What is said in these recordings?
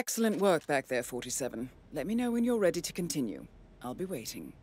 Excellent work back there, 47. Let me know when you're ready to continue. I'll be waiting.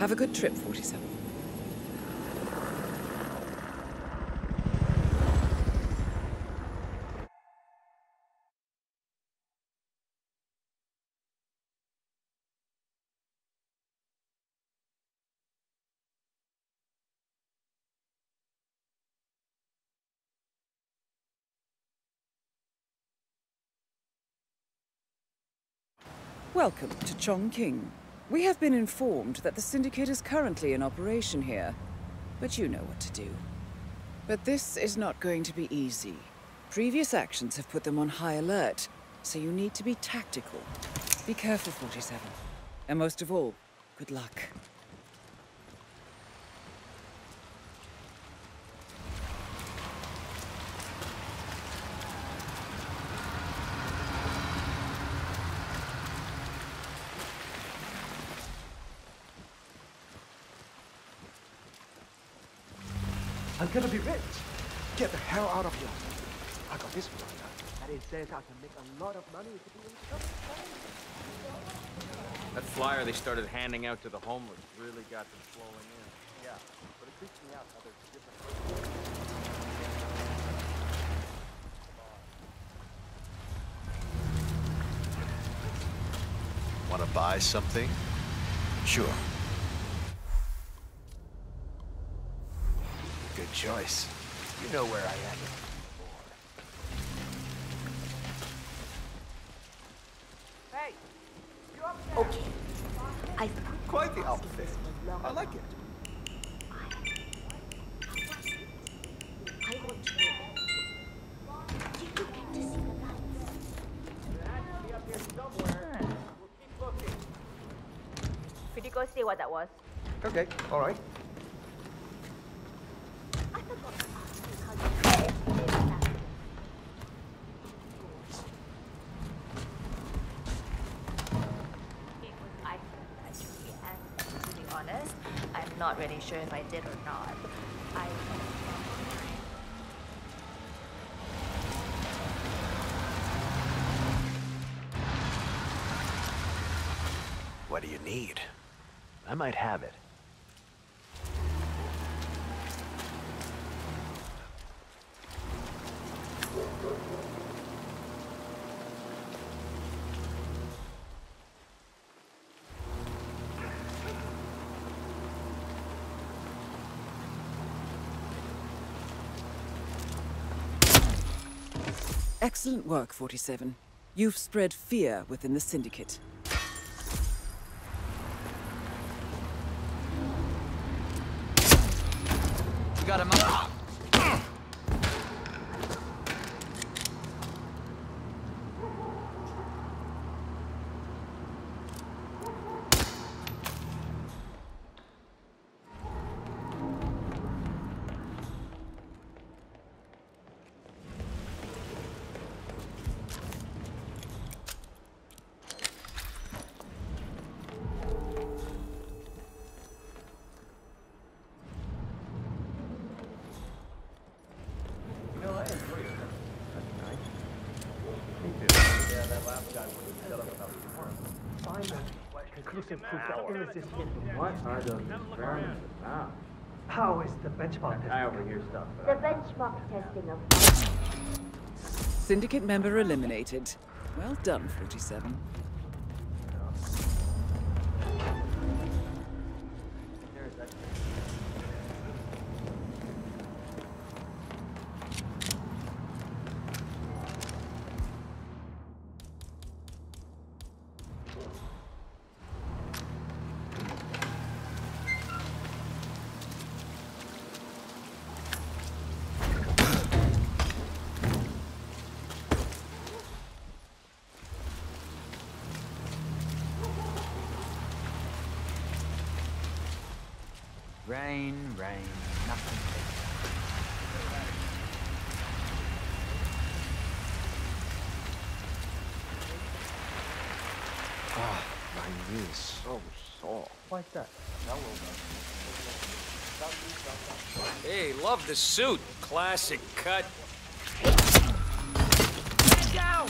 Have a good trip, 47. Welcome to Chongqing. We have been informed that the Syndicate is currently in operation here, but you know what to do. But this is not going to be easy. Previous actions have put them on high alert, so you need to be tactical. Be careful, 47. And most of all, good luck. I'm gonna be rich! Get the hell out of here! I got this one now. And it says I can make a lot of money if you do something. That flyer they started handing out to the homeless really got them flowing in. Yeah, but it creeps me out how there's different... Wanna buy something? Sure. Good choice. You know where I am. Hey! You up there? Okay. I quite the outfit. I like it. I want you. You get to see the lights. They're actually up here somewhere. We'll keep looking. Could you go see what that was? Okay, alright. I'm not really sure if I did or not. What do you need? I might have it. Excellent work, 47. You've spread fear within the Syndicate. You got him up. conclusive proof that Eris is hidden. What are those experiments about? How is the benchmark testing? I overhear stuff. The benchmark testing of... Syndicate member eliminated. Well done, 47. Rain, nothing. Ah, my knee is so sore. Why's that? Hey, love the suit. Classic cut. Get down!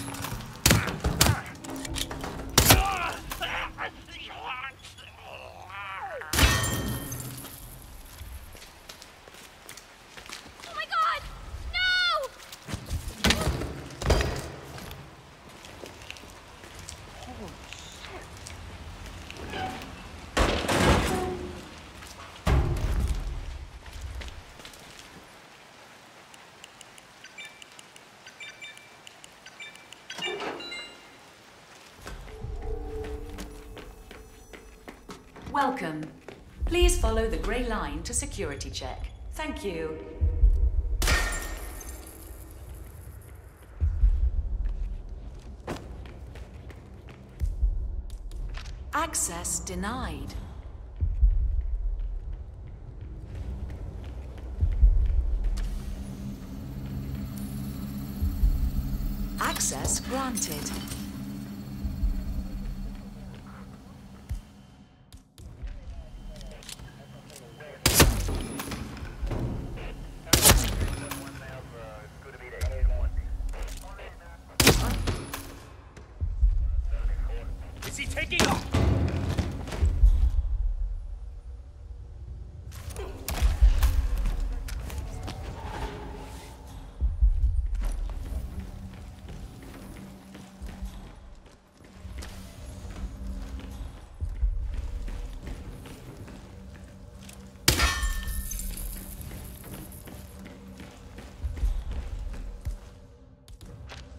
Welcome. Please follow the grey line to security check. Thank you. Access denied. Access granted.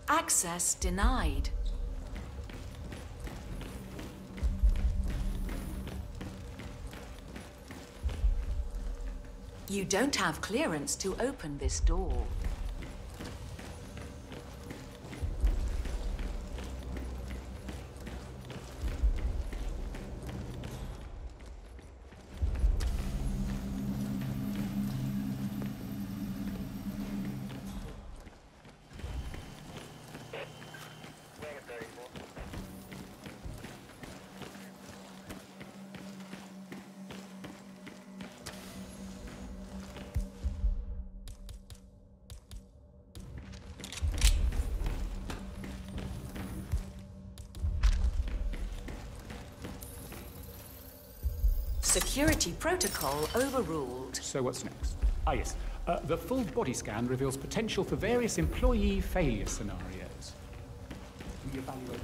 Access denied. You don't have clearance to open this door. Security protocol overruled. So what's next? Ah, yes. The full body scan reveals potential for various employee failure scenarios. Reevaluate.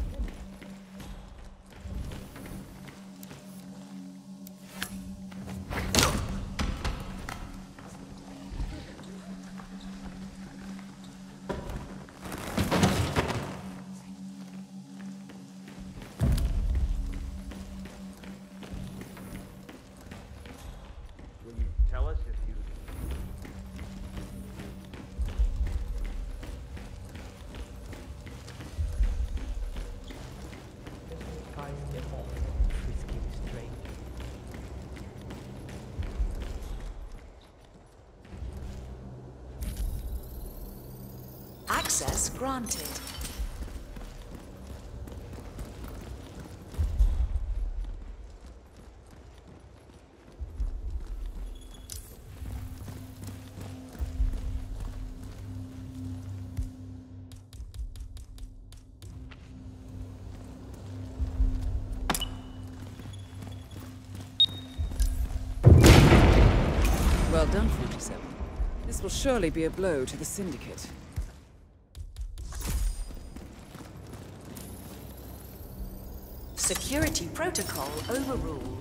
Access granted. This will surely be a blow to the Syndicate. Security protocol overruled.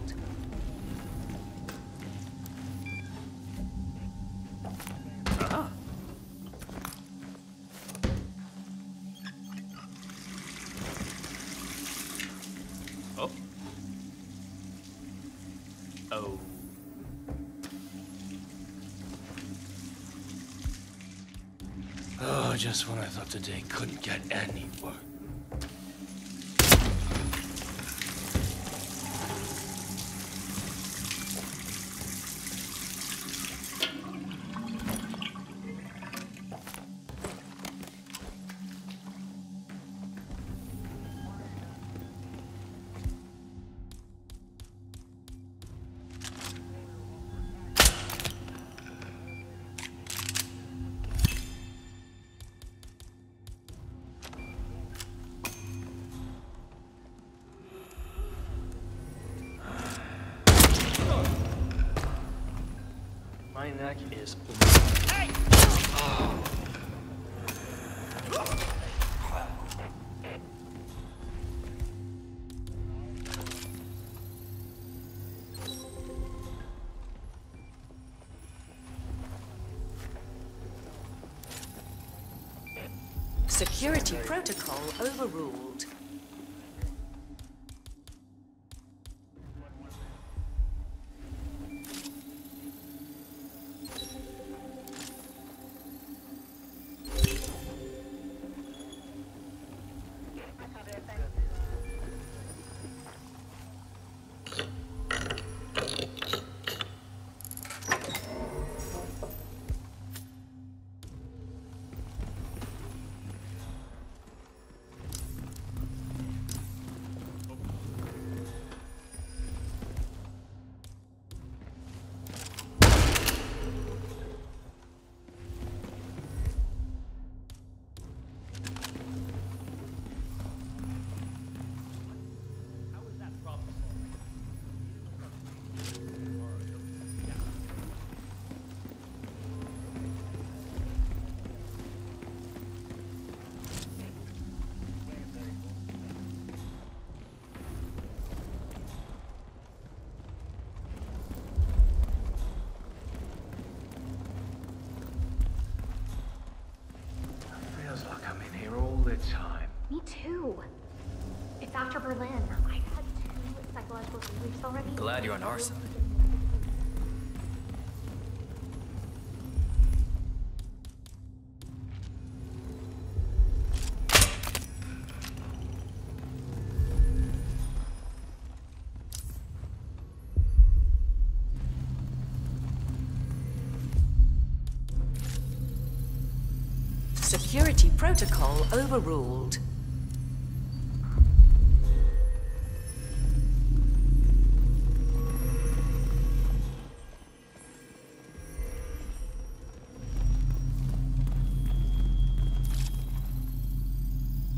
Just when I thought today couldn't get any work. My neck is blown. Hey! Oh. Security protocol overruled. Me too. It's after Berlin. I've had 2 psychological reliefs already. Glad you're on our side. Security protocol overruled.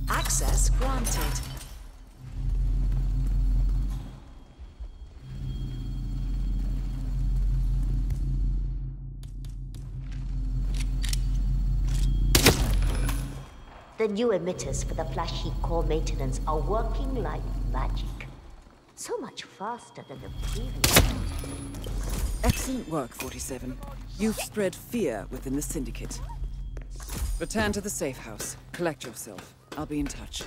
Access granted. The new emitters for the flashy core maintenance are working like magic. So much faster than the previous. Excellent work, 47. You've spread fear within the Syndicate. Return to the safe house. Collect yourself. I'll be in touch.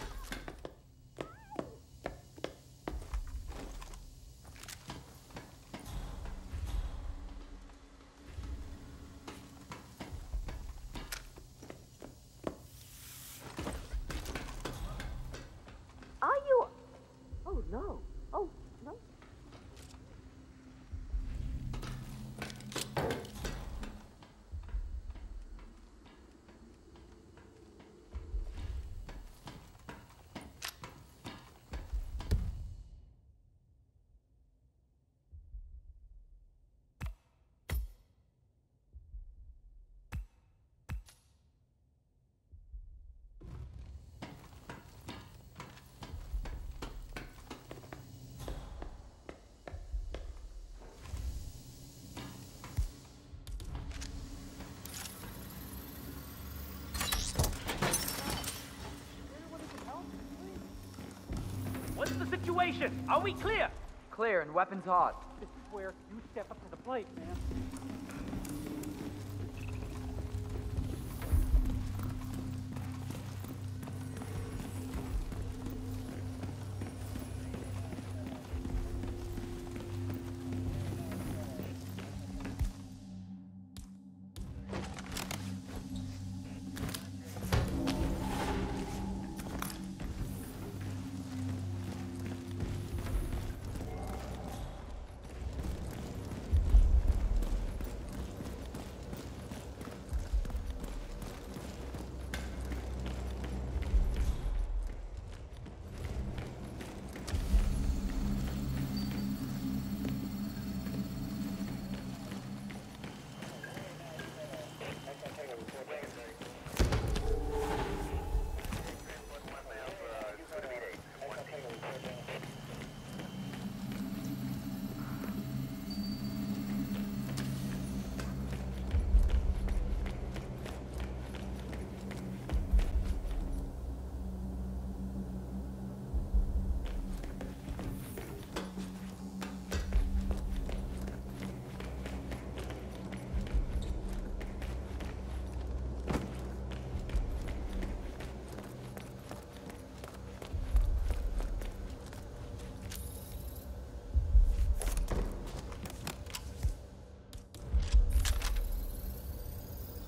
situation. Are we clear? Clear and weapons hot. This is where you step up to the plate, man.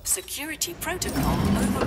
Security protocol over.